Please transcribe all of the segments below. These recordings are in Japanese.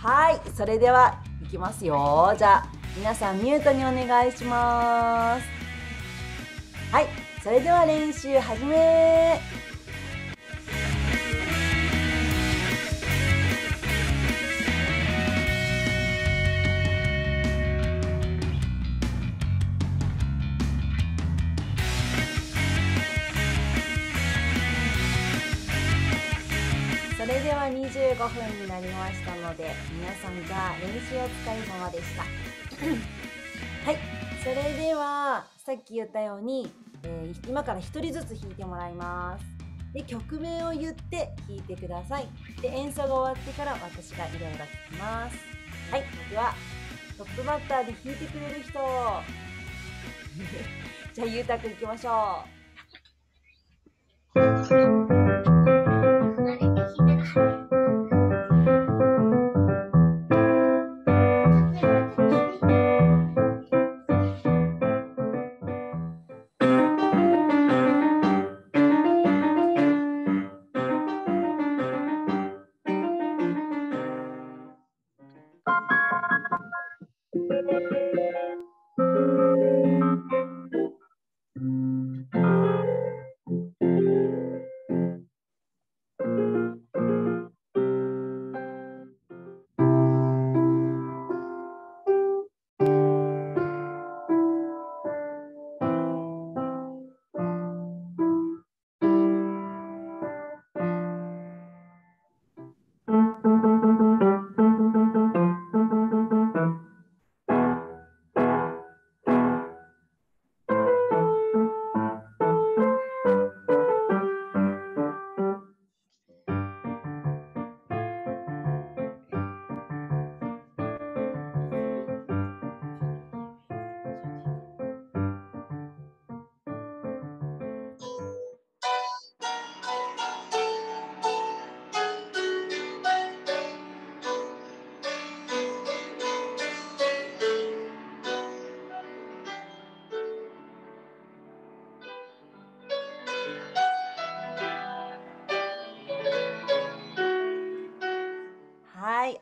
はい、それではいきますよ。じゃあ皆さんミュートにお願いします。はい、それでは練習始め。それでは25分になりましたので、皆さんが練習お疲れ様でした。はい、それではさっき言ったように、今から1人ずつ弾いてもらいます。で、曲名を言って弾いてください。で、演奏が終わってから私が色々弾きます。はい、ではトップバッターで弾いてくれる人。じゃあゆうたくん行きましょう。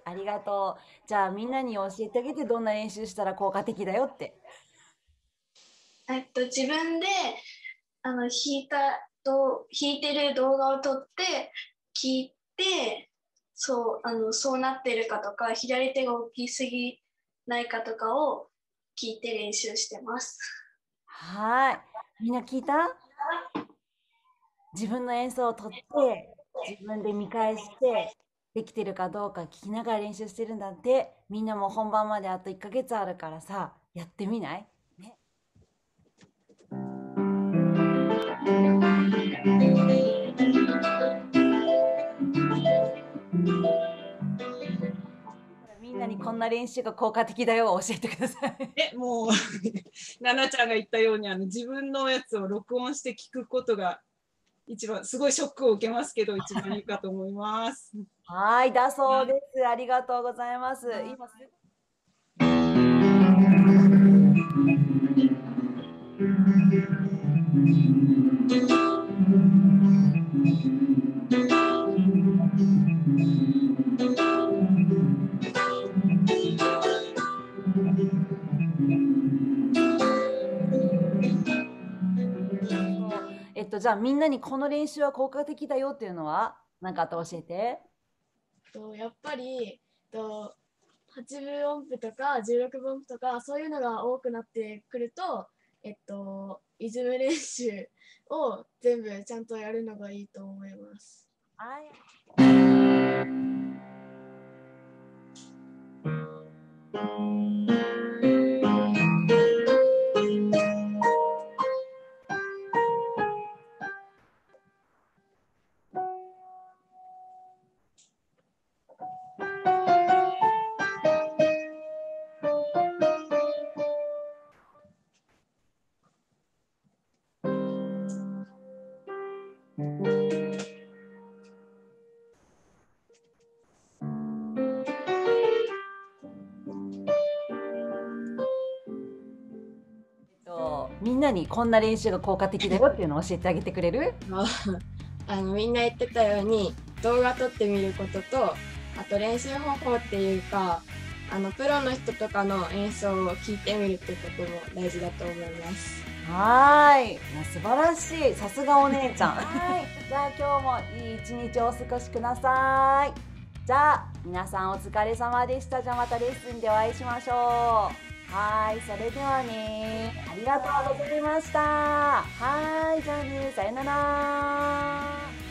ありがとう。じゃあみんなに教えてあげて、どんな練習したら効果的だよって。自分で弾いてる動画を撮って聞いて、そうなってるかとか、左手が大きすぎないかとかを聞いて練習してます。はい。みんな聞いた？自分の演奏を撮って自分で見返して。できてるかどうか聞きながら練習してるんだって。みんなも本番まであと1ヶ月あるからさ、やってみない？ね。みんなにこんな練習が効果的だよを教えてください。もうななちゃんが言ったように自分のやつを録音して聞くことが一番すごいショックを受けますけど、一番いいかと思います。はい、だそうです。ありがとうございます。今じゃあみんなにこの練習は効果的だよっていうのは何かあったら教えて。やっぱり8分音符とか16分音符とかそういうのが多くなってくると、イズム練習を全部ちゃんとやるのがいいと思います。みんなにこんな練習が効果的だよっていうのを教えてあげてくれる？みんな言ってたように動画撮ってみることと、あと練習方法っていうか、プロの人とかの演奏を聴いてみるってことも大事だと思います。はい、もう素晴らしい、さすがお姉ちゃん。はい、じゃあ今日もいい一日をお過ごしください。じゃあ皆さんお疲れ様でした。じゃあまたレッスンでお会いしましょう。はい、それではね、ありがとうございました。はい、じゃあね、さよなら。